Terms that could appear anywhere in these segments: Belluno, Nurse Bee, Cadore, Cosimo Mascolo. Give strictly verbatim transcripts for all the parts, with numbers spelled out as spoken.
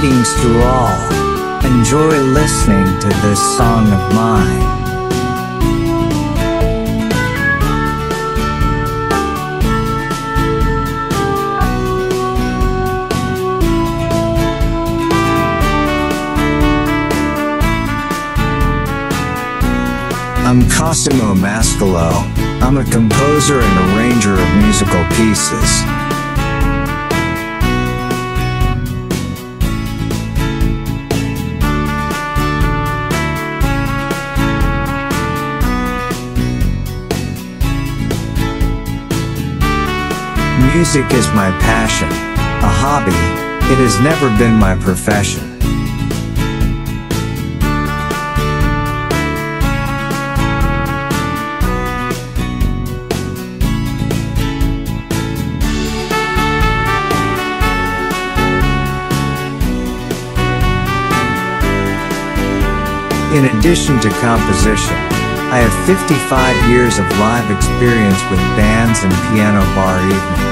Greetings to all. Enjoy listening to this song of mine. I'm Cosimo Mascolo. I'm a composer and arranger of musical pieces. Music is my passion, a hobby. It has never been my profession. In addition to composition, I have fifty-five years of live experience with bands and piano bar evenings.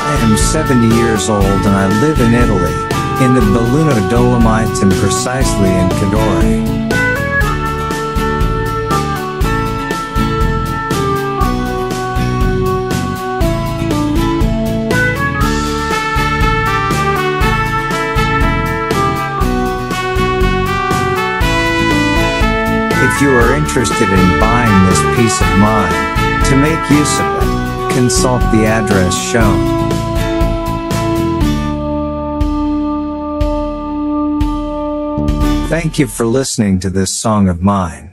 I am seventy years old and I live in Italy, in the Belluno Dolomites and precisely in Cadore. If you are interested in buying this piece of mine, to make use of it, consult the address shown. Thank you for listening to this song of mine.